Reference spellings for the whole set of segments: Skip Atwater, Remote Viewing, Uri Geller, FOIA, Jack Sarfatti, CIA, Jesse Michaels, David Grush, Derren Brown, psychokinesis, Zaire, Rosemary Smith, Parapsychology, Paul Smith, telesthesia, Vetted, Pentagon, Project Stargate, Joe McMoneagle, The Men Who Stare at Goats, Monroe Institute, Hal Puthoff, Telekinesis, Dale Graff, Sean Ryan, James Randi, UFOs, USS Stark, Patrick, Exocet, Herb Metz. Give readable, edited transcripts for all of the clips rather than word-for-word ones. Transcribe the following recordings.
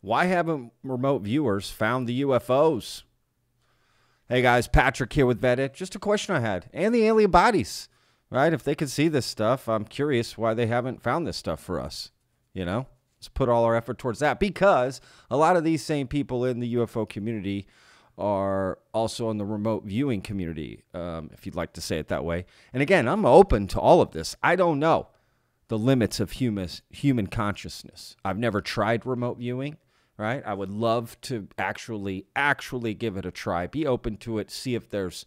Why haven't remote viewers found the UFOs? Hey guys, Patrick here with Vetted. Just a question I had. And the alien bodies, right? If they could see this stuff, I'm curious why they haven't found this stuff for us. You know, let's put all our effort towards that, because a lot of these same people in the UFO community are also in the remote viewing community, if you'd like to say it that way. And again, I'm open to all of this. I don't know the limits of human consciousness. I've never tried remote viewing, right? I would love to actually give it a try, be open to it, see if there's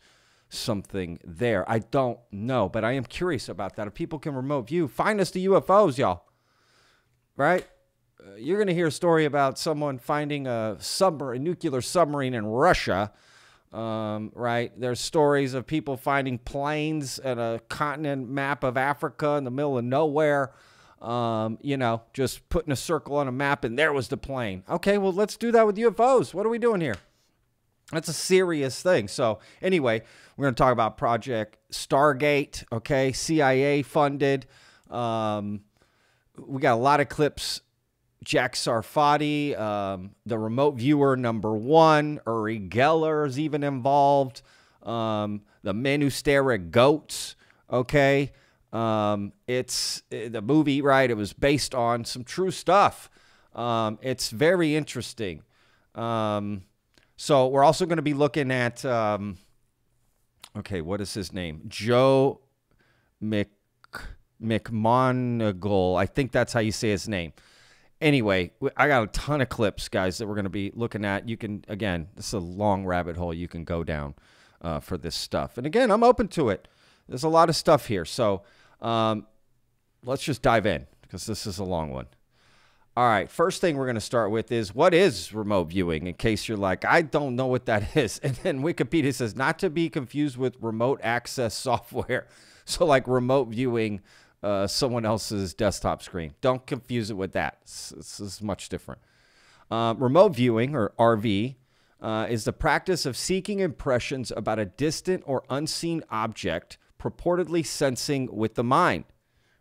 something there. I don't know, but I am curious about that. If people can remote view, find us the UFOs, y'all, right? You're going to hear a story about someone finding a nuclear submarine in Russia, right? There's stories of people finding planes and a continent map of Africa in the middle of nowhere, you know, just putting a circle on a map, and there was the plane. Okay, well, let's do that with UFOs. What are we doing here? That's a serious thing. So anyway, we're going to talk about Project Stargate, okay, CIA funded. We got a lot of clips. Jack Sarfatti, the remote viewer #1, Uri Geller is even involved. The Men Who Stare at Goats. Okay, it's the movie, right? It was based on some true stuff. It's very interesting. So we're also going to be looking at, okay, what is his name? Joe McMoneagle. I think that's how you say his name. Anyway, I got a ton of clips, guys, that we're going to be looking at. You can, again, this is a long rabbit hole you can go down for this stuff. And again, I'm open to it. There's a lot of stuff here. So let's just dive in, because this is a long one. All right, first thing we're going to start with is, what is remote viewing? In case you're like, I don't know what that is. And then Wikipedia says, not to be confused with remote access software. So like remote viewing someone else's desktop screen. Don't confuse it with that. This is much different. Remote viewing, or RV, is the practice of seeking impressions about a distant or unseen object, purportedly sensing with the mind,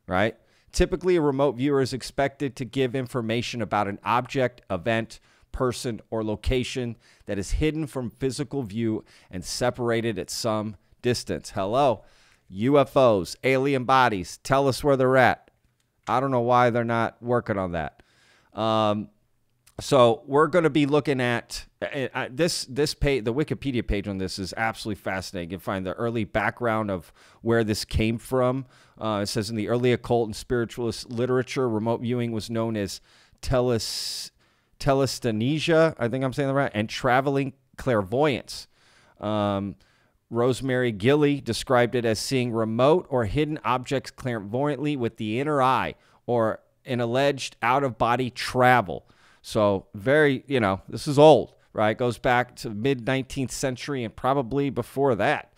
right? Typically, a remote viewer is expected to give information about an object, event, person, or location that is hidden from physical view and separated at some distance. Hello. UFOs, alien bodies, tell us where they're at. I don't know why they're not working on that. So we're going to be looking at this page. The Wikipedia page on this is absolutely fascinating. You can find the early background of where this came from. It says, in the early occult and spiritualist literature, remote viewing was known as telesthesia, I think I'm saying that right, and traveling clairvoyance. Rosemary Gilly described it as seeing remote or hidden objects clairvoyantly with the inner eye, or an alleged out-of-body travel. So very, you know, this is old, right? Goes back to mid-19th century and probably before that.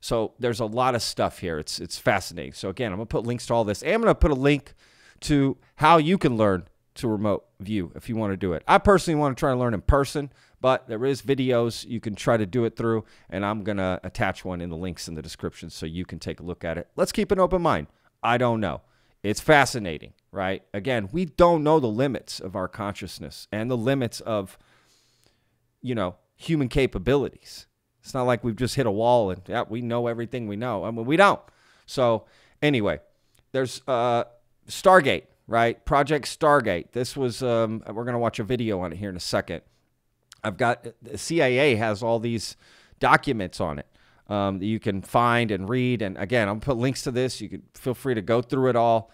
So there's a lot of stuff here. It's fascinating. So again, I'm going to put links to all this. And I'm going to put a link to how you can learn to remote view if you want to do it. I personally want to try to learn in person, but there is videos you can try to do it through, and I'm going to attach one in the links in the description so you can take a look at it. Let's keep an open mind. I don't know. It's fascinating, right? Again, we don't know the limits of our consciousness and the limits of, you know, human capabilities. It's not like we've just hit a wall and yeah, we know everything we know. I mean, we don't. So anyway, there's Stargate, right? Project Stargate. This was, we're going to watch a video on it here in a second. I've got, the CIA has all these documents on it that you can find and read. And again, I'll put links to this. You can feel free to go through it all.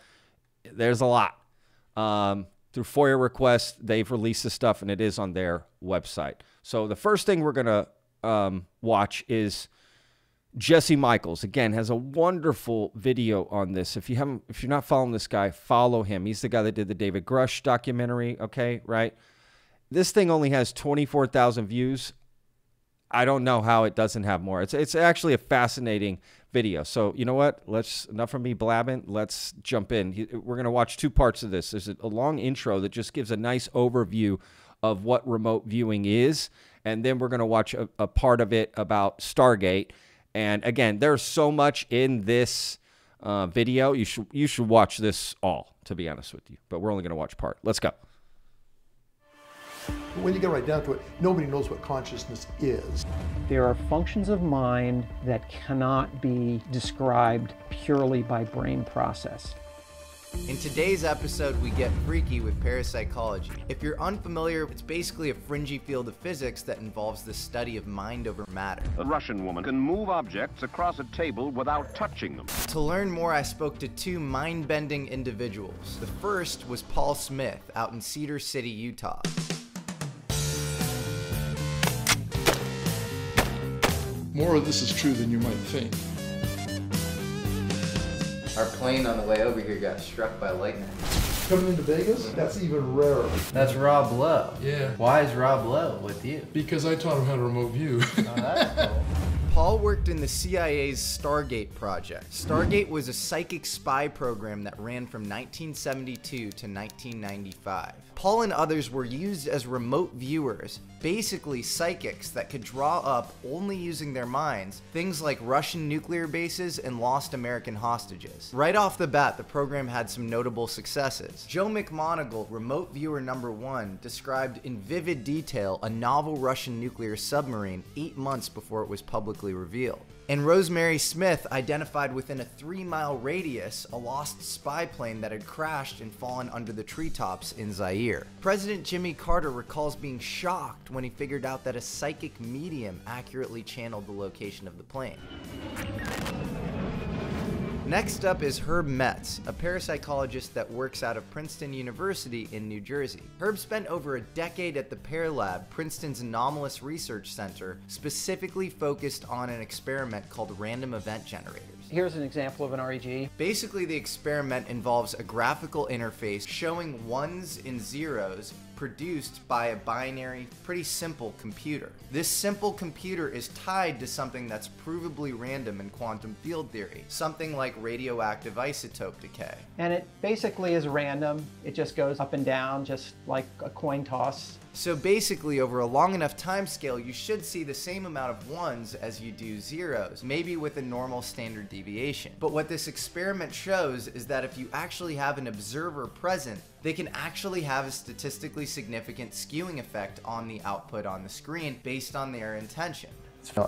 There's a lot. Through FOIA requests, they've released this stuff, and it is on their website. So the first thing we're going to watch is Jesse Michaels. Again, has a wonderful video on this. If you're not following this guy, follow him. He's the guy that did the David Grush documentary. Okay, right. This thing only has 24,000 views. I don't know how it doesn't have more. It's actually a fascinating video. So you know what? Enough of me blabbing. Let's jump in. We're going to watch two parts of this. There's a long intro that just gives a nice overview of what remote viewing is. And then we're going to watch a part of it about Stargate. And again, there's so much in this video. You should watch this all, to be honest with you. But we're only going to watch part. Let's go. But when you get right down to it, nobody knows what consciousness is. There are functions of mind that cannot be described purely by brain process. In today's episode, we get freaky with parapsychology. If you're unfamiliar, it's basically a fringy field of physics that involves the study of mind over matter. A Russian woman can move objects across a table without touching them. To learn more, I spoke to two mind-bending individuals. The first was Paul Smith out in Cedar City, Utah. More of this is true than you might think. Our plane on the way over here got struck by lightning. Coming into Vegas? That's even rarer. That's Rob Lowe. Yeah. Why is Rob Lowe with you? Because I taught him how to remote view. Oh, that's cool. Paul worked in the CIA's Stargate project. Stargate was a psychic spy program that ran from 1972 to 1995. Paul and others were used as remote viewers, basically psychics that could draw up, only using their minds, things like Russian nuclear bases and lost American hostages. Right off the bat, the program had some notable successes. Joe McMoneagle, remote viewer #1, described in vivid detail a novel Russian nuclear submarine 8 months before it was publicly revealed. And Rosemary Smith identified within a 3-mile radius a lost spy plane that had crashed and fallen under the treetops in Zaire. President Jimmy Carter recalls being shocked when he figured out that a psychic medium accurately channeled the location of the plane. Next up is Herb Metz, a parapsychologist that works out of Princeton University in New Jersey. Herb spent over a decade at the PEAR Lab, Princeton's anomalous research center, specifically focused on an experiment called random event generators. Here's an example of an REG. Basically, the experiment involves a graphical interface showing ones and zeros produced by a binary, pretty simple computer. This simple computer is tied to something that's provably random in quantum field theory, something like radioactive isotope decay. And it basically is random. It just goes up and down, just like a coin toss. So basically, over a long enough time scale, you should see the same amount of ones as you do zeros, maybe with a normal standard deviation. But what this experiment shows is that if you actually have an observer present, they can actually have a statistically significant skewing effect on the output on the screen based on their intention.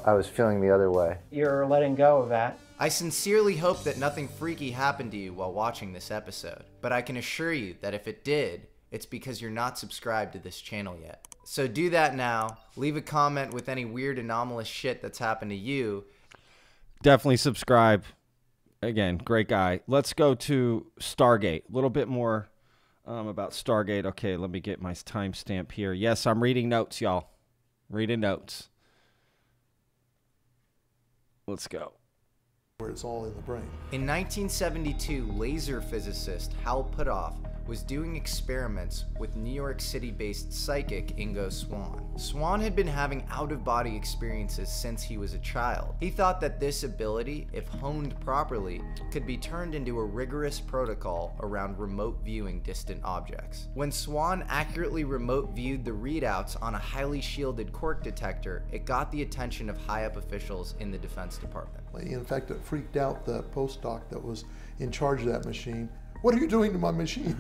I was feeling the other way. You're letting go of that. I sincerely hope that nothing freaky happened to you while watching this episode, but I can assure you that if it did, it's because you're not subscribed to this channel yet. So do that now. Leave a comment with any weird anomalous shit that's happened to you. Definitely subscribe. Again, great guy. Let's go to Stargate. A little bit more about Stargate. Okay, let me get my timestamp here. Yes, I'm reading notes, y'all. Reading notes. Let's go. Where it's all in the brain. In 1972, laser physicist Hal Puthoff was doing experiments with New York City-based psychic Ingo Swann. Swann had been having out-of-body experiences since he was a child. He thought that this ability, if honed properly, could be turned into a rigorous protocol around remote viewing distant objects. When Swann accurately remote viewed the readouts on a highly shielded cork detector, it got the attention of high-up officials in the Defense Department. In fact, it freaked out the postdoc that was in charge of that machine. What are you doing to my machine?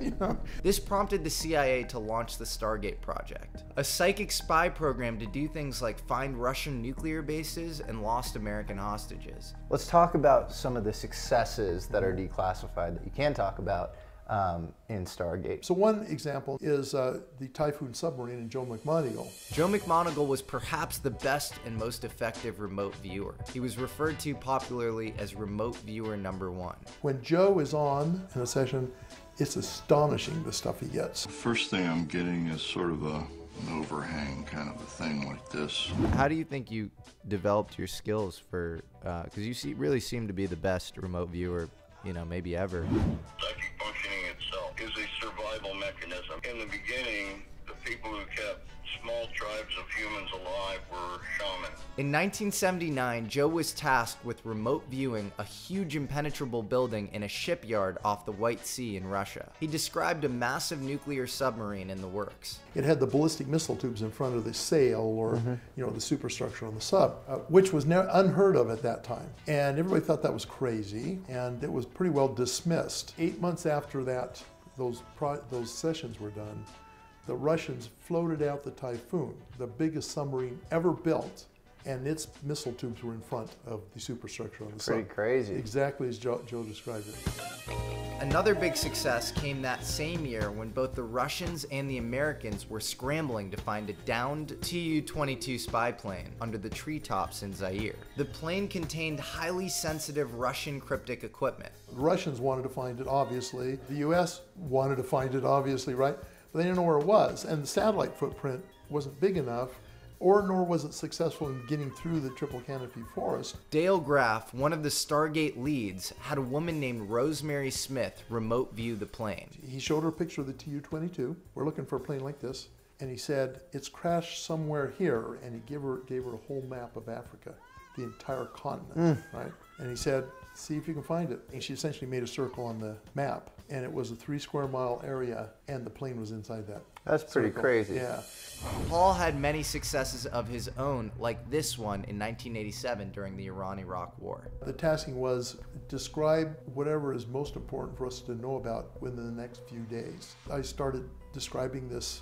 You know? This prompted the CIA to launch the Stargate project, a psychic spy program to do things like find Russian nuclear bases and lost American hostages. Let's talk about some of the successes that are declassified that you can talk about in Stargate. So one example is the Typhoon Submarine and Joe McMoneagle. Joe McMoneagle was perhaps the best and most effective remote viewer. He was referred to popularly as remote viewer #1. When Joe is on in a session, it's astonishing the stuff he gets. The first thing I'm getting is sort of an overhang kind of a thing like this. How do you think you developed your skills for, because you really seem to be the best remote viewer, you know, maybe ever. Psychic functioning itself is a survival mechanism. In the beginning, the people who kept small tribes of humans alive were shamans. In 1979, Joe was tasked with remote viewing a huge impenetrable building in a shipyard off the White Sea in Russia. He described a massive nuclear submarine in the works. It had the ballistic missile tubes in front of the sail, or you know, the superstructure on the sub, which was unheard of at that time. And everybody thought that was crazy, and it was pretty well dismissed. 8 months after that, those sessions were done, the Russians floated out the Typhoon, the biggest submarine ever built, and its missile tubes were in front of the superstructure on the sun. Pretty crazy. Exactly as Joe described it. Another big success came that same year when both the Russians and the Americans were scrambling to find a downed Tu-22 spy plane under the treetops in Zaire. The plane contained highly sensitive Russian cryptic equipment. The Russians wanted to find it, obviously. The US wanted to find it, obviously, right? But they didn't know where it was, and the satellite footprint wasn't big enough, nor was it successful in getting through the triple canopy forest. Dale Graff, one of the Stargate leads, had a woman named Rosemary Smith remote view the plane. He showed her a picture of the Tu-22. We're looking for a plane like this. And he said, it's crashed somewhere here. And he gave her a whole map of Africa, the entire continent, right? And he said, see if you can find it. And she essentially made a circle on the map. And it was a 3-square-mile area, and the plane was inside that. That's pretty crazy. Yeah. Paul had many successes of his own, like this one in 1987 during the Iran-Iraq War. The tasking was describe whatever is most important for us to know about within the next few days. I started describing this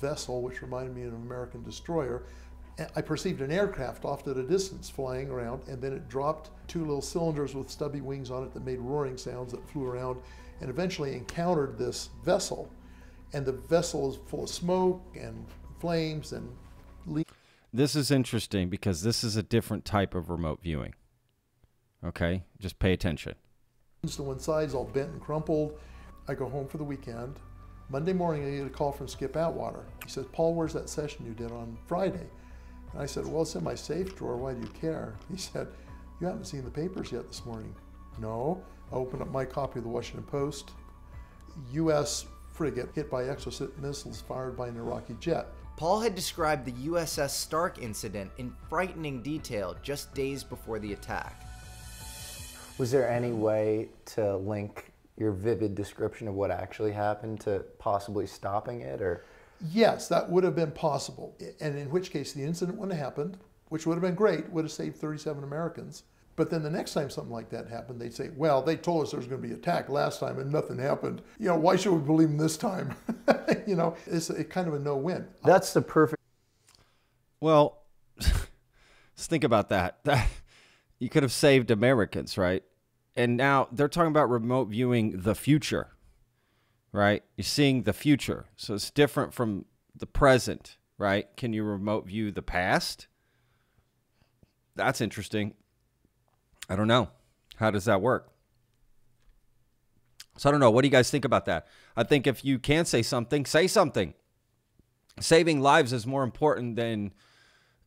vessel, which reminded me of an American destroyer. I perceived an aircraft off at a distance flying around, and then it dropped two little cylinders with stubby wings on it that made roaring sounds that flew around and eventually encountered this vessel. And the vessel is full of smoke and flames and leaks. This is interesting because this is a different type of remote viewing. Okay, just pay attention. So one side's all bent and crumpled. I go home for the weekend. Monday morning, I get a call from Skip Atwater. He says, Paul, where's that session you did on Friday? And I said, well, it's in my safe drawer. Why do you care? He said, you haven't seen the papers yet this morning. No. I opened up my copy of the Washington Post. U.S. frigate hit by exocet missiles fired by an Iraqi jet. Paul had described the USS Stark incident in frightening detail just days before the attack. Was there any way to link your vivid description of what actually happened to possibly stopping it, or? Yes, that would have been possible, and in which case the incident wouldn't have happened, which would have been great, would have saved 37 Americans. But then the next time something like that happened, they'd say, well, they told us there was going to be an attack last time and nothing happened. You know, why should we believe them this time? You know, it's kind of a no-win. That's the perfect... Well, let's think about that. You could have saved Americans, right? And now they're talking about remote viewing the future, right? You're seeing the future. So it's different from the present, right? Can you remote view the past? That's interesting. I don't know. How does that work? So I don't know. What do you guys think about that? I think if you can say something, say something. Saving lives is more important than,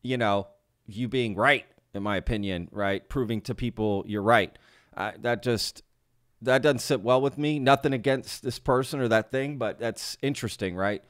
you know, you being right, in my opinion, right? Proving to people you're right. That doesn't sit well with me. Nothing against this person or that thing, but that's interesting, right?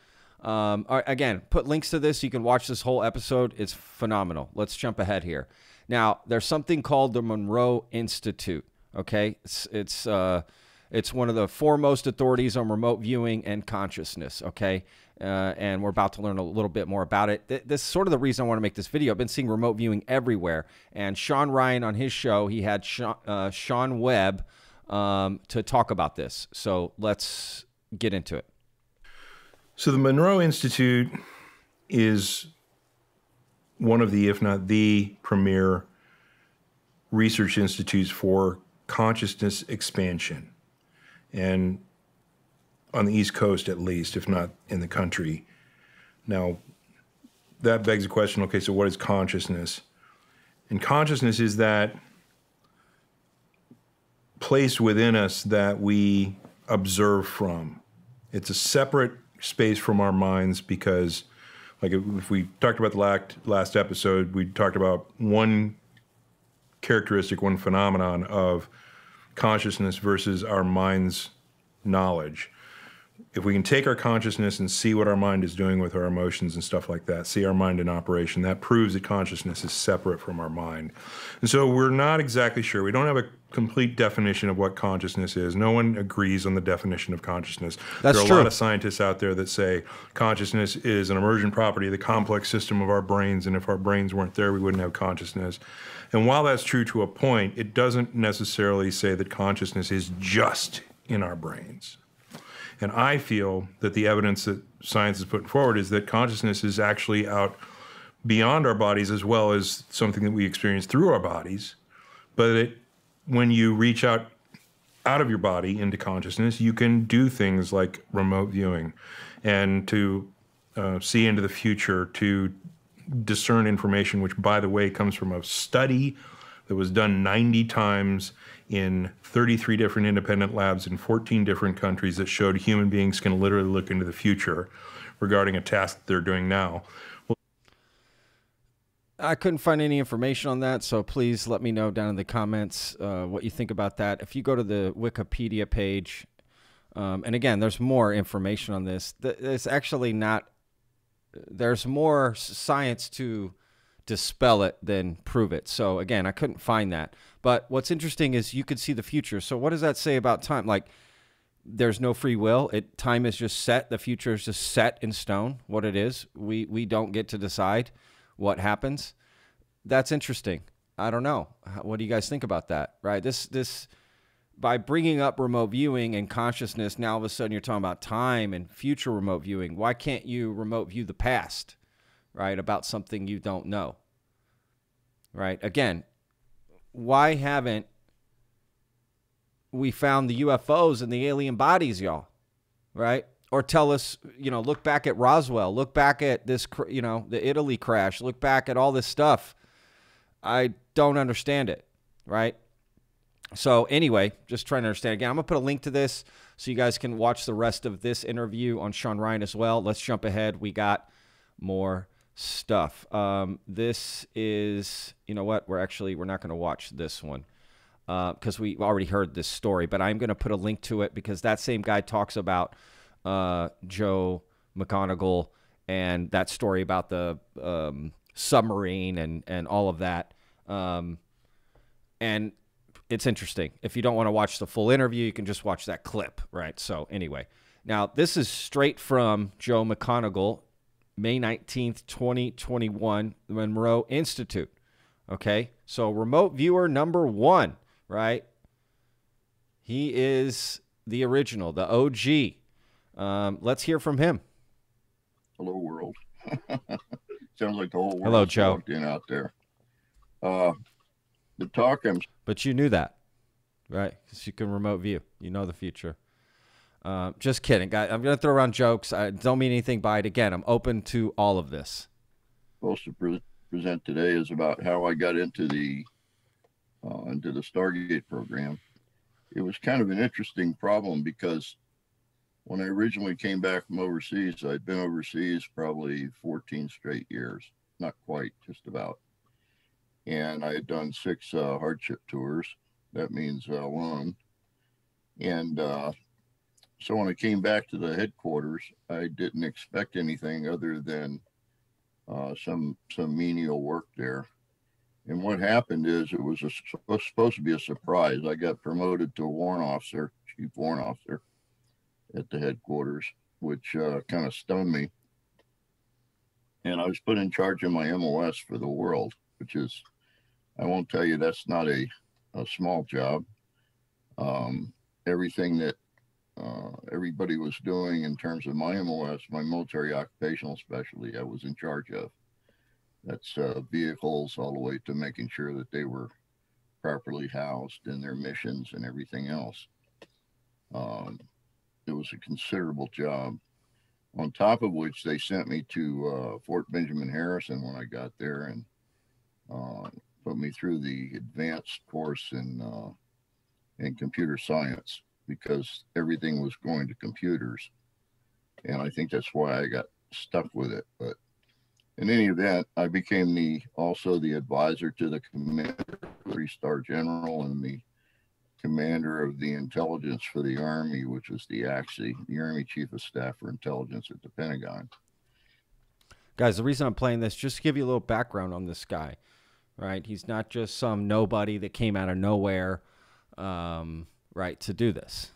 Again, put links to this. You can watch this whole episode. It's phenomenal. Let's jump ahead here. Now, there's something called the Monroe Institute, okay? It's one of the foremost authorities on remote viewing and consciousness, okay? And we're about to learn a little bit more about it. This is sort of the reason I want to make this video. I've been seeing remote viewing everywhere. And Sean Ryan on his show, he had Sean Webb to talk about this. So let's get into it. So the Monroe Institute is one of the, if not the premier research institutes for consciousness expansion, and on the East Coast at least, if not in the country. Now, that begs the question, okay, so what is consciousness? And consciousness is that place within us that we observe from. It's a separate space from our minds because, like if we talked about the last episode, we talked about one characteristic, one phenomenon of consciousness versus our mind's knowledge. If we can take our consciousness and see what our mind is doing with our emotions and stuff like that, see our mind in operation, that proves that consciousness is separate from our mind. And so we're not exactly sure. We don't have a complete definition of what consciousness is. No one agrees on the definition of consciousness. That's true. There are a lot of scientists out there that say consciousness is an emergent property of the complex system of our brains, and if our brains weren't there, we wouldn't have consciousness. And while that's true to a point, it doesn't necessarily say that consciousness is just in our brains. And I feel that the evidence that science is putting forward is that consciousness is actually out beyond our bodies as well as something that we experience through our bodies. But when you reach out of your body into consciousness, you can do things like remote viewing and to see into the future, to discern information, which, by the way, comes from a study that was done 90 times in 33 different independent labs in 14 different countries that showed human beings can literally look into the future regarding a task that they're doing now. Well, I couldn't find any information on that, so please let me know down in the comments what you think about that. If you go to the Wikipedia page, and again, there's more information on this. It's actually not, there's more science to dispel it than prove it. So again, I couldn't find that. But what's interesting is you could see the future. So what does that say about time? Like, there's no free will. Time is just set. The future is just set in stone, what it is. We don't get to decide what happens. That's interesting. I don't know. What do you guys think about that? Right? This by bringing up remote viewing and consciousness, now all of a sudden you're talking about time and future remote viewing. Why can't you remote view the past? Right, about something you don't know, right? Again, why haven't we found the UFOs and the alien bodies, y'all, right? Or tell us, you know, look back at Roswell, look back at this, you know, the Italy crash, look back at all this stuff. I don't understand it, right? So anyway, just trying to understand. Again, I'm going to put a link to this so you guys can watch the rest of this interview on Sean Ryan as well. Let's jump ahead. We got more stuff. This is, you know what, we're not going to watch this one because we already heard this story, but I'm going to put a link to it because that same guy talks about Joe McMoneagle and that story about the submarine and all of that. And it's interesting. If you don't want to watch the full interview, you can just watch that clip, right? So anyway, now this is straight from Joe McMoneagle, May 19th, 2021, the Monroe Institute. Okay, so remote viewer number one, right? He is the original, the OG. Let's hear from him. Hello, world. Sounds like the whole world. Hello, Joe. In out there. The talk. But you knew that, right? Because you can remote view. You know the future. Just kidding, guys. I'm going to throw around jokes. I don't mean anything by it. Again, I'm open to all of this. Supposed to present today is about how I got into the Stargate program. It was kind of an interesting problem because when I originally came back from overseas, I'd been overseas probably 14 straight years, not quite, just about. And I had done 6 hardship tours. That means one. And so when I came back to the headquarters, I didn't expect anything other than some menial work there. And what happened is it was supposed to be a surprise. I got promoted to warrant officer, chief warrant officer at the headquarters, which kind of stunned me. And I was put in charge of my MOS for the world, which is, I won't tell you, that's not a small job. Everything that everybody was doing in terms of my MOS, my military occupational specialty, I was in charge of. That's vehicles all the way to making sure that they were properly housed in their missions and everything else. It was a considerable job. On top of which, they sent me to Fort Benjamin Harrison when I got there and put me through the advanced course in computer science, because everything was going to computers. And I think that's why I got stuck with it. But in any event, I became also the advisor to the commander, 3-star general, and the commander of the intelligence for the Army, which was the ACSI, the Army Chief of Staff for Intelligence at the Pentagon. Guys, the reason I'm playing this, just to give you a little background on this guy, right? He's not just some nobody that came out of nowhere, right, to do this.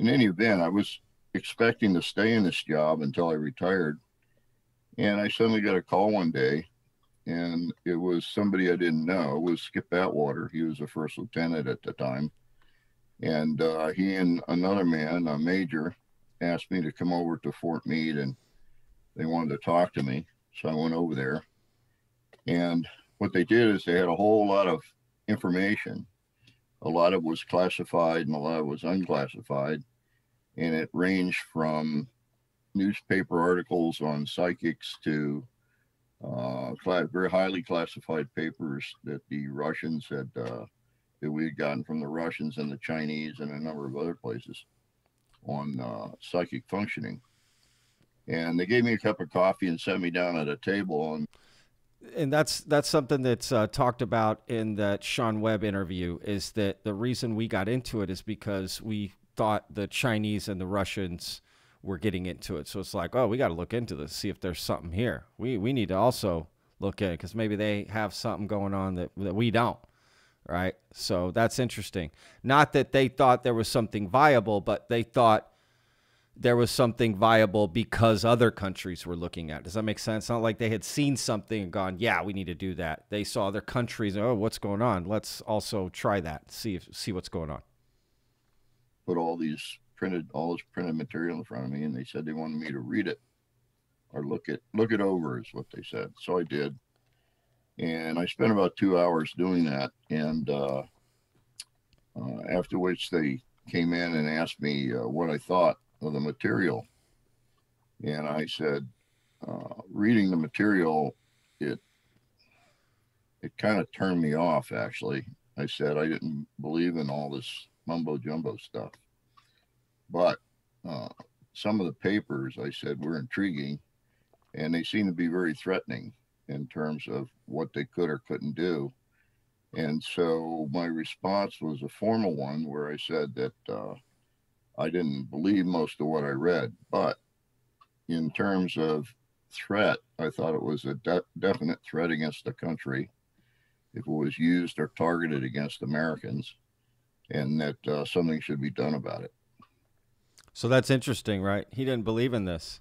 In any event, I was expecting to stay in this job until I retired. And I suddenly got a call one day, and it was somebody I didn't know. It was Skip Atwater. He was a first lieutenant at the time. And he and another man, a major, asked me to come over to Fort Meade, and they wanted to talk to me. So I went over there. And what they did is they had a whole lot of information. A lot of it was classified and a lot of it was unclassified. And it ranged from newspaper articles on psychics to very highly classified papers that the Russians had, that we had gotten from the Russians and the Chinese and a number of other places on psychic functioning. And they gave me a cup of coffee and sat me down at a table. And that's something that's talked about in that Sean Webb interview, is that the reason we got into it is because we thought the Chinese and the Russians were getting into it. So it's like, oh, we got to look into this, see if there's something here. We need to also look at it because maybe they have something going on that we don't, right? So that's interesting. Not that they thought there was something viable, but they thought there was something viable because other countries were looking at it. Does that make sense? Not like they had seen something and gone, yeah, we need to do that. They saw other countries, oh, what's going on? Let's also try that, see what's going on. Put all this printed material in front of me, and they said they wanted me to read it or look it over is what they said. So I did, and I spent about 2 hours doing that. And after which they came in and asked me what I thought of the material, and I said, reading the material, it kind of turned me off. Actually, I said I didn't believe in all this mumbo jumbo stuff. But some of the papers, I said, were intriguing, and they seemed to be very threatening in terms of what they could or couldn't do. And so my response was a formal one where I said that I didn't believe most of what I read, but in terms of threat, I thought it was a definite threat against the country if it was used or targeted against Americans, and that something should be done about it. So that's interesting, right? He didn't believe in this.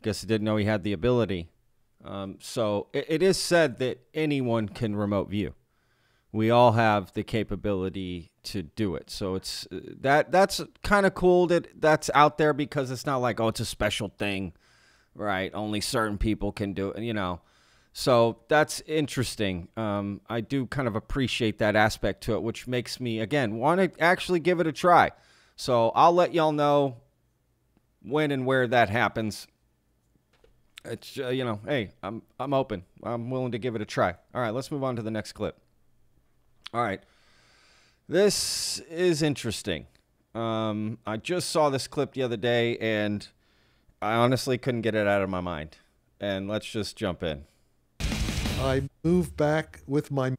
I guess he didn't know he had the ability. So it is said that anyone can remote view. We all have the capability to do it. So it's that's kind of cool that that's out there, because it's not like, oh, it's a special thing, right? Only certain people can do it, you know. So that's interesting. I do kind of appreciate that aspect to it, which makes me, again, want to actually give it a try. So I'll let y'all know when and where that happens. It's, you know, hey, I'm open. I'm willing to give it a try. All right, let's move on to the next clip. All right. This is interesting. I just saw this clip the other day, and I honestly couldn't get it out of my mind. And let's just jump in. I move back with my...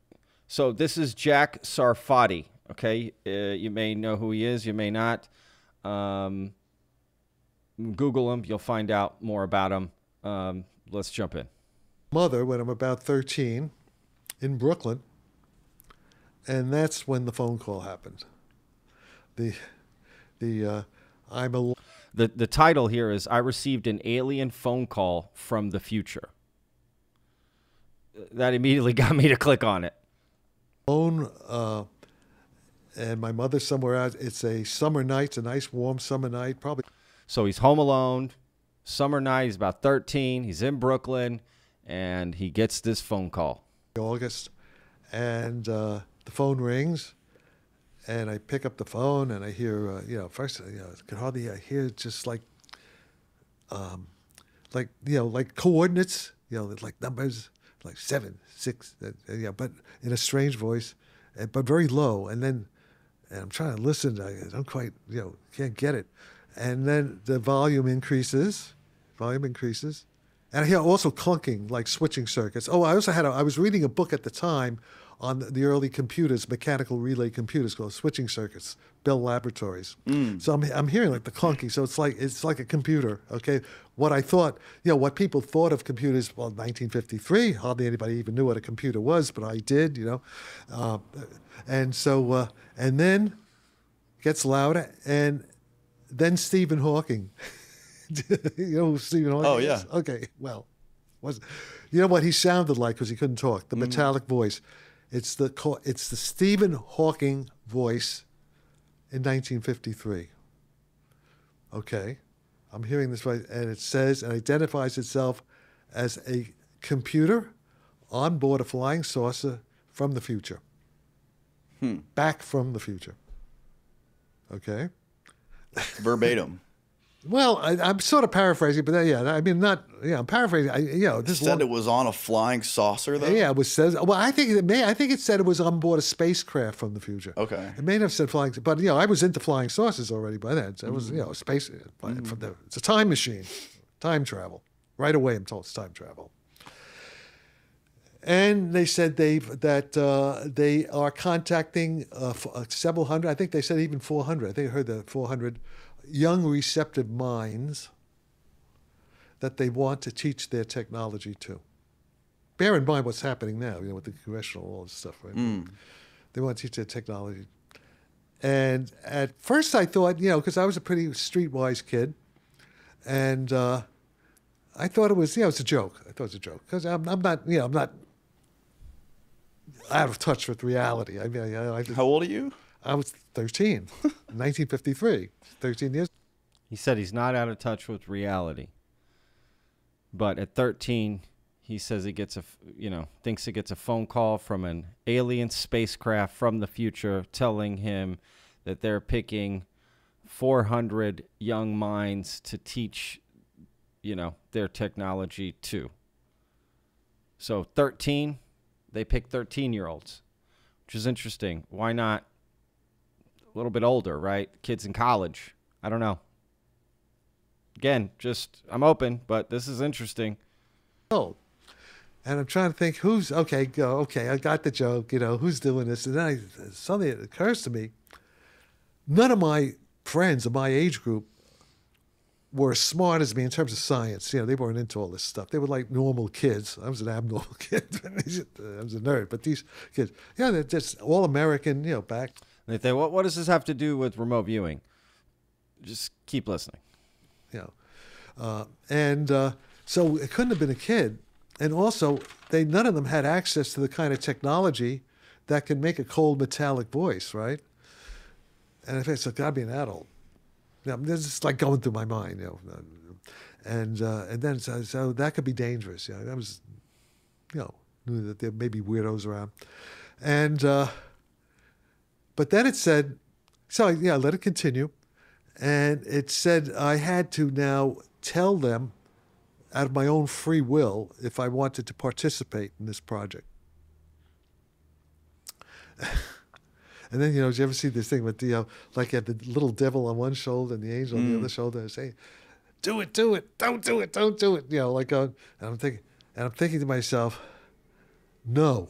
So this is Jack Sarfatti. Okay, you may know who he is, you may not. Google him, you'll find out more about him. Let's jump in. Mother, when I'm about 13, in Brooklyn, and that's when the phone call happened. The title here is, I received an alien phone call from the future. That immediately got me to click on it. And my mother's somewhere out. It's a summer night. It's a nice, warm summer night, probably. So he's home alone. Summer night. He's about 13. He's in Brooklyn, and he gets this phone call. August, and the phone rings, and I pick up the phone, and I hear, you know, first, you know, I could hardly hear, just like coordinates, you know, like numbers, like 7, 6, yeah, but in a strange voice, but very low, and then. And I'm trying to listen. I don't quite, you know, can't get it. And then the volume increases. And I hear also clunking, like switching circuits. Oh, I also had, I was reading a book at the time on the early computers, mechanical relay computers, called Switching Circuits, Bell Laboratories. Mm. So I'm hearing like the clunking. So it's like a computer, okay? What I thought, you know, what people thought of computers, well, 1953, hardly anybody even knew what a computer was, but I did, you know? And so, and then gets louder, and then Stephen Hawking. You know who Stephen Hawking is? Oh, yeah. Okay, well, you know what he sounded like, because he couldn't talk, the metallic voice. It's the Stephen Hawking voice in 1953. Okay, I'm hearing this right, and it says and identifies itself as a computer on board a flying saucer from the future. Back from the future. Okay. Verbatim. Well, I'm sort of paraphrasing, but yeah, I mean, not, yeah, I'm paraphrasing. This said it was on a flying saucer, though? Yeah, it was says, well, I think it said it was on board a spacecraft from the future. Okay. It may not have said flying, but, I was into flying saucers already by then. So it was, space, from the, it's a time machine, time travel. Right away, I'm told it's time travel. And they said they are contacting several hundred, I think they said even 400, I think I heard the 400 young receptive minds that they want to teach their technology to. Bear in mind what's happening now, with the congressional, all this stuff, right? They want to teach their technology. And at first I thought, because I was a pretty streetwise kid, and I thought it was, it's a joke. I thought it was a joke, because I'm not out of touch with reality. I mean, how old are you? I was 13, 1953, 13 years. He said he's not out of touch with reality. But at 13, he says he gets a, thinks he gets a phone call from an alien spacecraft from the future telling him that they're picking 400 young minds to teach, their technology too. So 13, they pick 13-year-olds, which is interesting. Why not a little bit older, right? Kids in college. I don't know. Again, I'm open, but this is interesting. Oh, and I'm trying to think who's, okay, I got the joke, who's doing this? And then suddenly it occurs to me, none of my friends of my age group were as smart as me in terms of science. They weren't into all this stuff. They were like normal kids. I was an abnormal kid. I was a nerd. But these kids, they're just all American, back. And they think, what does this have to do with remote viewing? Just keep listening. So it couldn't have been a kid. And also, none of them had access to the kind of technology that can make a cold metallic voice, right? And I think it's got to be an adult. This is like going through my mind, and then so that could be dangerous. That was, knew that there may be weirdos around, and but then it said, so I let it continue, and it said I had to now tell them, out of my own free will, if I wanted to participate in this project. And then, did you ever see this thing with, like you had the little devil on one shoulder and the angel on the other shoulder saying, do it, don't do it, don't do it. And I'm thinking to myself, no.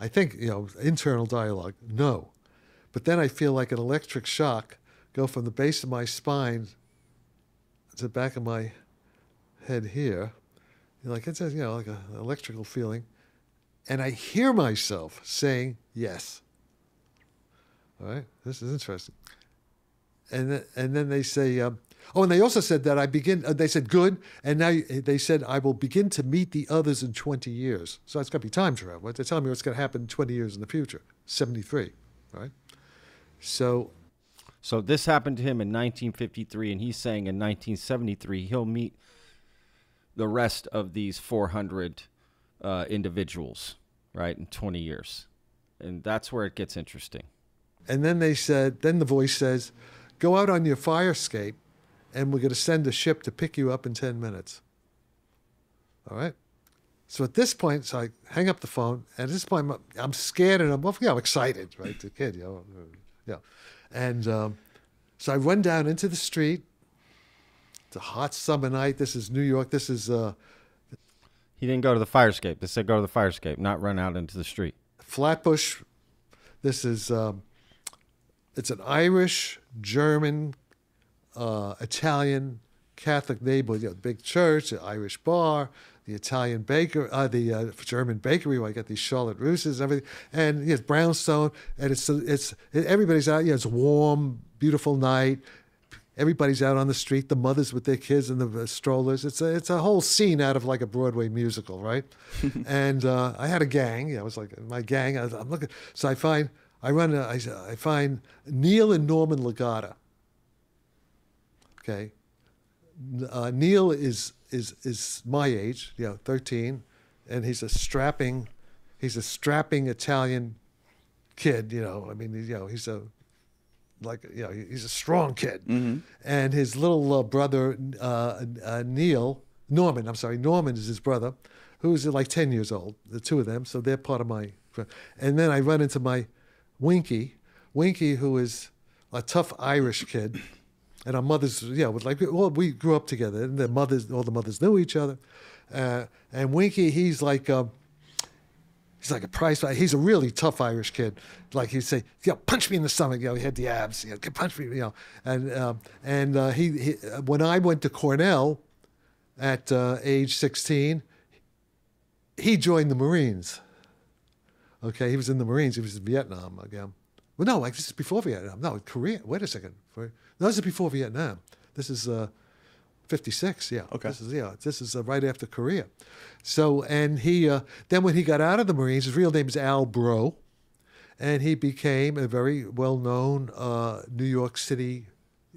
I think, internal dialogue, no. But then I feel like an electric shock go from the base of my spine to the back of my head here. Like it's, like an electrical feeling. And I hear myself saying yes. All right, this is interesting. And then they say, oh, and they also said that I begin, they said good, and now they said I will begin to meet the others in 20 years. So it's going to be time travel, right? They're telling me what's going to happen 20 years in the future, 73, right? So this happened to him in 1953, and he's saying in 1973 he'll meet the rest of these 400 individuals, right, in 20 years. And that's where it gets interesting. And then they said, then the voice says, go out on your fire escape and we're going to send a ship to pick you up in 10 minutes. All right. So at this point, so I hang up the phone. And at this point, I'm scared and I'm excited, right? The kid, And so I run down into the street. It's a hot summer night. This is New York. This is. He didn't go to the fire escape. They said go to the fire escape, not run out into the street. Flatbush. This is. It's an Irish, German, Italian, Catholic neighborhood. Big church, the Irish bar, the Italian baker, the German bakery where I got these Charlotte Russes and everything. And it's brownstone, and everybody's out. It's a warm, beautiful night. Everybody's out on the street. The mothers with their kids and the strollers. It's a whole scene out of like a Broadway musical, right? And I had a gang. I was like my gang. I'm looking, so I find. I find Neil and Norman Legata. Okay, Neil is my age, you know, 13, and he's a strapping Italian kid. You know, I mean, you know, he's a strong kid. Mm-hmm. And his little brother Norman is his brother, who's like 10 years old, the two of them, so they're part of my. And then I run into my Winky, who is a tough Irish kid, and our mothers, yeah, was like, well, we grew up together, and all the mothers knew each other. And Winky, he's like a prize fighter. He's a really tough Irish kid. Like he'd say, "Yeah, punch me in the stomach." You know, he had the abs. You know, punch me. You know, and when I went to Cornell at age 16, he joined the Marines. Okay, he was in the Marines. He was in Vietnam again. Well, no, like this is before Vietnam. No, Korea. Wait a second. No, this is before Vietnam. This is 56. Yeah. Okay. This is right after Korea. So, and he then when he got out of the Marines, his real name is Al Bro, and he became a very well-known New York City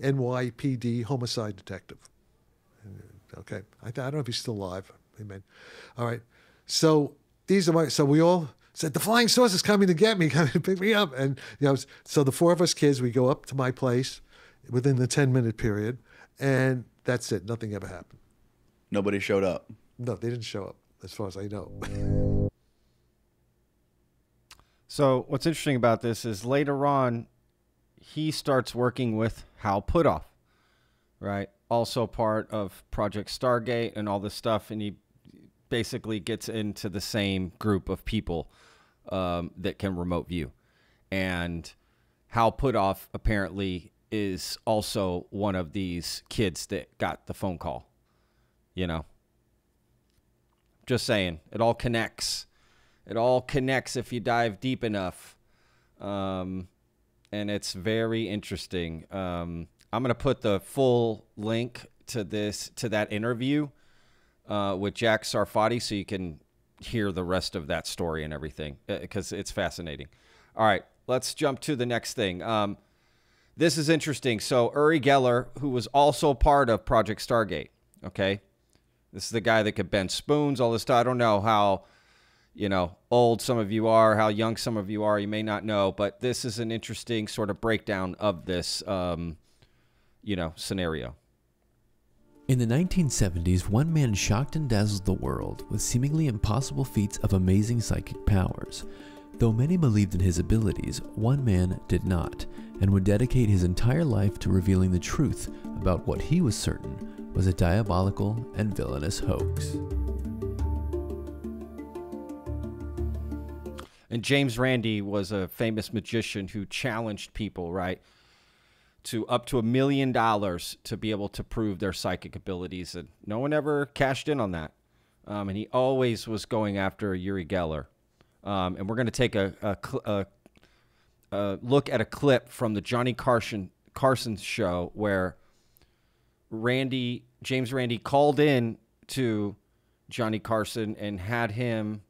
NYPD homicide detective. Okay, I don't know if he's still alive. Amen. All right. So these are my. So we all. Said, the flying saucer's coming to get me, coming to pick me up. And, you know, so the four of us kids, we go up to my place within the 10-minute period, and that's it. Nothing ever happened. Nobody showed up. No, they didn't show up, as far as I know. So what's interesting about this is later on, he starts working with Hal Puthoff, right? Also part of Project Stargate and all this stuff, and he basically gets into the same group of people that can remote view. And Hal Puthoff apparently is also one of these kids that got the phone call, you know. Just saying, it all connects. It all connects if you dive deep enough. And it's very interesting. I'm going to put the full link to that interview with Jack Sarfatti, so you can hear the rest of that story and everything, because it's fascinating. All right, let's jump to the next thing. This is interesting. So Uri Geller, who was also part of Project Stargate, okay? This is the guy that could bend spoons, all this stuff. I don't know how, you know, old some of you are, how young some of you are. You may not know, but this is an interesting sort of breakdown of this, you know, scenario. In the 1970s, one man shocked and dazzled the world with seemingly impossible feats of amazing psychic powers. Though many believed in his abilities, one man did not, and would dedicate his entire life to revealing the truth about what he was certain was a diabolical and villainous hoax. And James Randi was a famous magician who challenged people, right? To up to $1 million to be able to prove their psychic abilities, and no one ever cashed in on that. And he always was going after Uri Geller. And we're going to take a look at a clip from the Johnny Carson show where James Randi called in to Johnny Carson and had him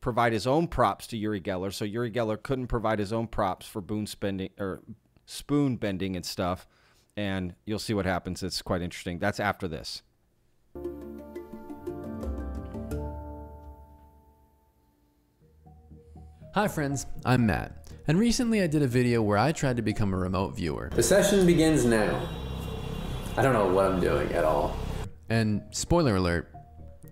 provide his own props to Uri Geller. So Uri Geller couldn't provide his own props for spoon bending and stuff, and you'll see what happens. It's quite interesting. That's after this. Hi friends, I'm Matt, and recently I did a video where I tried to become a remote viewer. The session begins now. I don't know what I'm doing at all. And spoiler alert,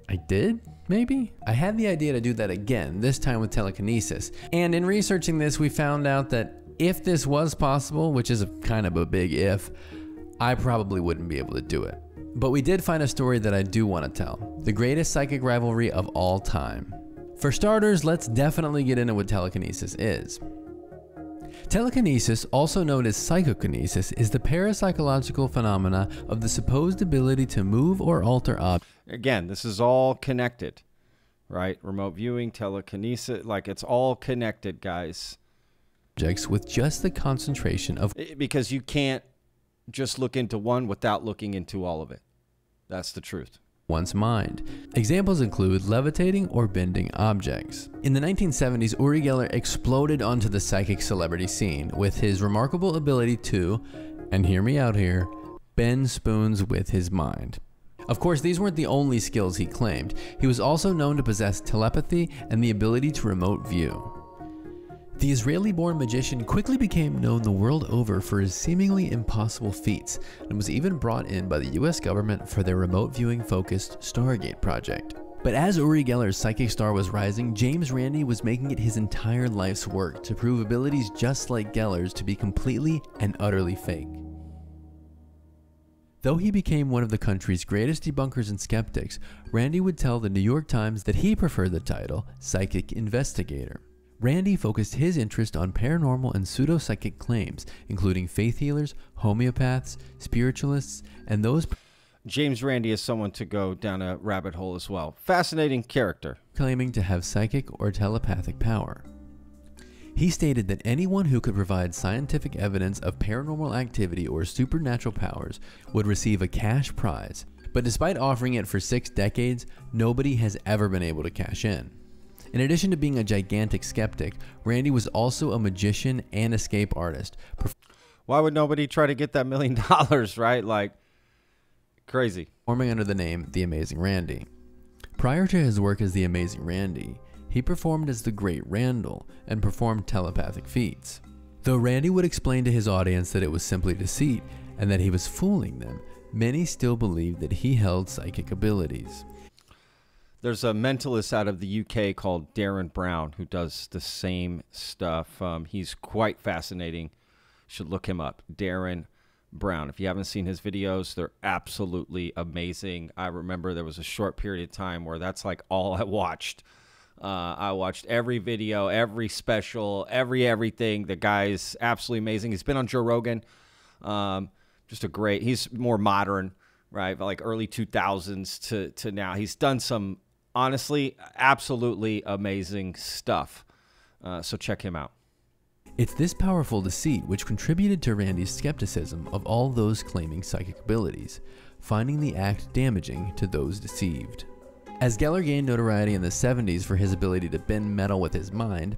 I did? Maybe? I had the idea to do that again, this time with telekinesis. And in researching this, we found out that if this was possible, which is kind of a big if, I probably wouldn't be able to do it. But we did find a story that I do want to tell. The greatest psychic rivalry of all time. For starters, let's definitely get into what telekinesis is. Telekinesis, also known as psychokinesis, is the parapsychological phenomena of the supposed ability to move or alter objects. Again, this is all connected, right? Remote viewing, telekinesis, like it's all connected, guys. With just the concentration of, because you can't just look into one without looking into all of it. That's the truth. one's mind. Examples include levitating or bending objects. In the 1970s, Uri Geller exploded onto the psychic celebrity scene with his remarkable ability to, and hear me out here, bend spoons with his mind. Of course, these weren't the only skills he claimed. He was also known to possess telepathy and the ability to remote view. The Israeli-born magician quickly became known the world over for his seemingly impossible feats, and was even brought in by the US government for their remote viewing focused Stargate project. But as Uri Geller's psychic star was rising, James Randi was making it his entire life's work to prove abilities just like Geller's to be completely and utterly fake. Though he became one of the country's greatest debunkers and skeptics, Randi would tell the New York Times that he preferred the title psychic investigator. Randi focused his interest on paranormal and pseudo-psychic claims, including faith healers, homeopaths, spiritualists, and those... James Randi is someone to go down a rabbit hole as well. Fascinating character. ...claiming to have psychic or telepathic power. He stated that anyone who could provide scientific evidence of paranormal activity or supernatural powers would receive a cash prize, but despite offering it for 6 decades, nobody has ever been able to cash in. In addition to being a gigantic skeptic, Randi was also a magician and escape artist. Why would nobody try to get that $1 million, right? Like, crazy. Performing under the name The Amazing Randi. Prior to his work as The Amazing Randi, he performed as the Great Randall and performed telepathic feats. Though Randi would explain to his audience that it was simply deceit and that he was fooling them, many still believed that he held psychic abilities. There's a mentalist out of the UK called Derren Brown who does the same stuff. He's quite fascinating. Should look him up. Derren Brown. If you haven't seen his videos, they're absolutely amazing. I remember there was a short period of time where that's like all I watched. I watched every video, every special, everything. The guy's absolutely amazing. He's been on Joe Rogan. Just a great, he's more modern, right? Like early 2000s to now. He's done some honestly, absolutely amazing stuff. So check him out. It's this powerful deceit which contributed to Randi's skepticism of all those claiming psychic abilities, finding the act damaging to those deceived. As Geller gained notoriety in the 70s for his ability to bend metal with his mind,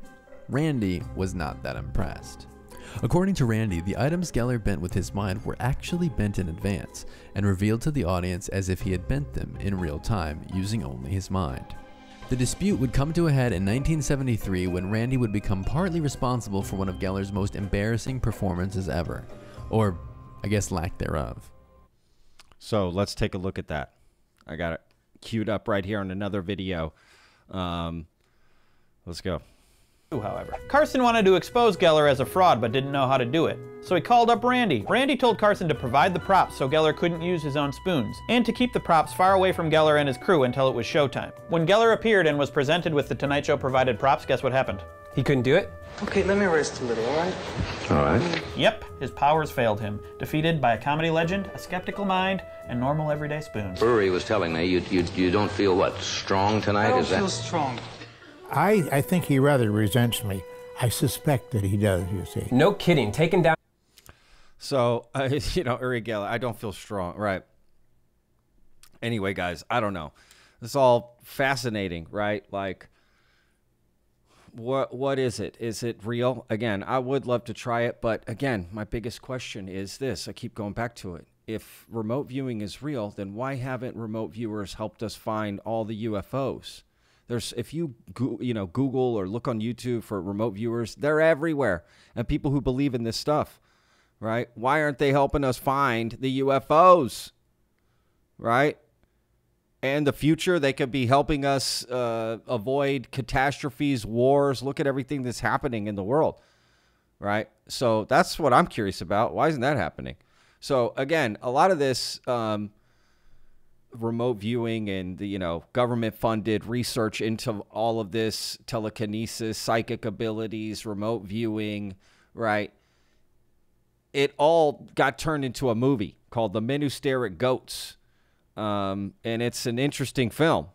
Randi was not that impressed. According to Randi, the items Geller bent with his mind were actually bent in advance and revealed to the audience as if he had bent them in real time using only his mind. The dispute would come to a head in 1973 when Randi would become partly responsible for one of Geller's most embarrassing performances ever, or I guess lack thereof. So let's take a look at that. I got it queued up right here on another video. Let's go. However, Carson wanted to expose Geller as a fraud but didn't know how to do it. So he called up Randi. Randi told Carson to provide the props so Geller couldn't use his own spoons, and to keep the props far away from Geller and his crew until it was showtime. When Geller appeared and was presented with the Tonight Show provided props, guess what happened? He couldn't do it? Okay, let me rest a little, alright? Alright. Yep, his powers failed him, defeated by a comedy legend, a skeptical mind, and normal everyday spoons. Uri was telling me, you don't feel, what, strong tonight? I don't feel strong. I think he rather resents me. I suspect that he does, you see. No kidding. Take him down. So, you know, Uri Geller, I don't feel strong. Right. Anyway, guys, I don't know. It's all fascinating, right? Like, what is it? Is it real? Again, I would love to try it. But again, my biggest question is this. I keep going back to it. If remote viewing is real, then why haven't remote viewers helped us find all the UFOs? There's, if you, Google or look on YouTube for remote viewers, they're everywhere. And people who believe in this stuff, right? Why aren't they helping us find the UFOs, right? And the future, they could be helping us avoid catastrophes, wars. Look at everything that's happening in the world, right? So that's what I'm curious about. Why isn't that happening? So again, a lot of this... remote viewing and the, government-funded research into all of this, telekinesis, psychic abilities, remote viewing, right? It all got turned into a movie called The Men Who Stare at Goats. And it's an interesting film,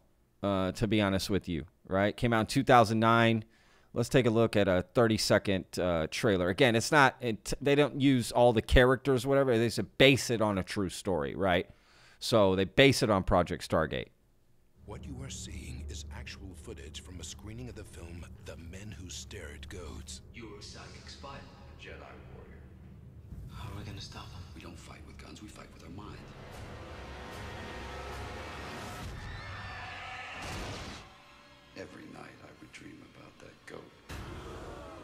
to be honest with you, right? Came out in 2009. Let's take a look at a 30-second trailer. Again, it's not, they don't use all the characters, whatever. They just base it on a true story, right? So they base it on Project Stargate. What you are seeing is actual footage from a screening of the film The Men Who Stare at Goats. You're a psychic spy, a Jedi warrior. How are we going to stop them? We don't fight with guns, we fight with our mind. Every night I would dream about that goat.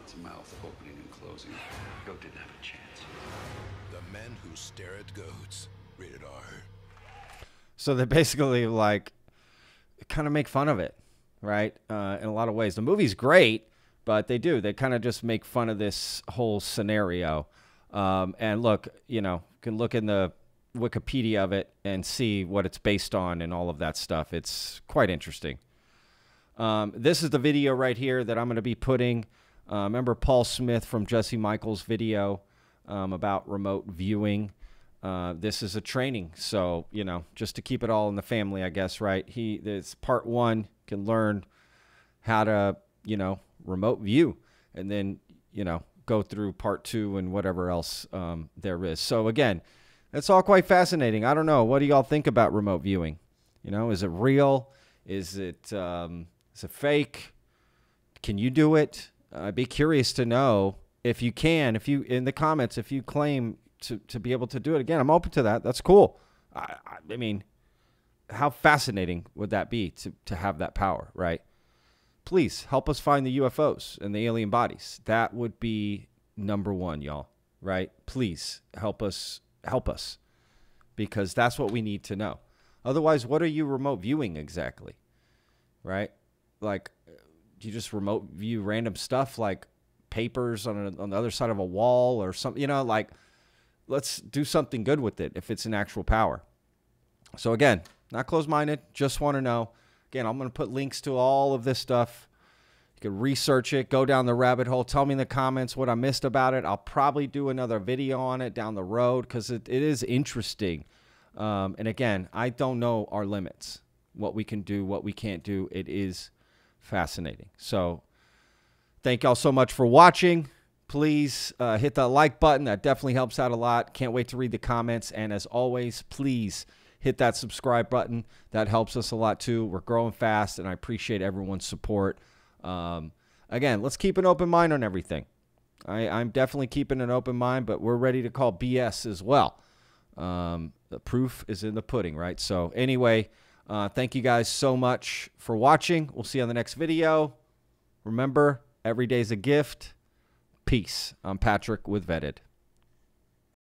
Its mouth opening and closing. The goat didn't have a chance. The Men Who Stare at Goats. Rated R. So they basically like kind of make fun of it, right? In a lot of ways. The movie's great, but they do. They kind of just make fun of this whole scenario. And look, you know, you can look in the Wikipedia of it and see what it's based on and all of that stuff. It's quite interesting. This is the video right here that I'm going to be putting. Remember Paul Smith from Jesse Michaels' video about remote viewing? This is a training, so, you know, just to keep it all in the family, I guess, right? It's part one, can learn how to, you know, remote view, and then, you know, go through part two and whatever else there is. So, again, that's all quite fascinating. I don't know. What do y'all think about remote viewing? You know, is it real? Is it fake? Can you do it? I'd be curious to know if you can, if you, in the comments, if you claim to be able to do it. Again, I'm open to that. That's cool. I mean, how fascinating would that be to have that power, right? Please help us find the UFOs and the alien bodies. That would be number one, y'all, right? Please help us, because that's what we need to know. Otherwise, what are you remote viewing exactly? Right? Like, do you just remote view random stuff like papers on the other side of a wall or something? You know, like, let's do something good with it if it's an actual power. So, again, not closed-minded. Just want to know. Again, I'm going to put links to all of this stuff. You can research it. Go down the rabbit hole. Tell me in the comments what I missed about it. I'll probably do another video on it down the road because it is interesting. And, again, I don't know our limits. What we can do, what we can't do. It is fascinating. So thank y'all so much for watching. Please hit that like button. That definitely helps out a lot. Can't wait to read the comments. And as always, please hit that subscribe button. That helps us a lot too. We're growing fast, and I appreciate everyone's support. Again, let's keep an open mind on everything. I'm definitely keeping an open mind, but we're ready to call BS as well. The proof is in the pudding, right? So anyway, thank you guys so much for watching. We'll see you on the next video. Remember, every day's a gift. Peace. I'm Patrick with Vetted.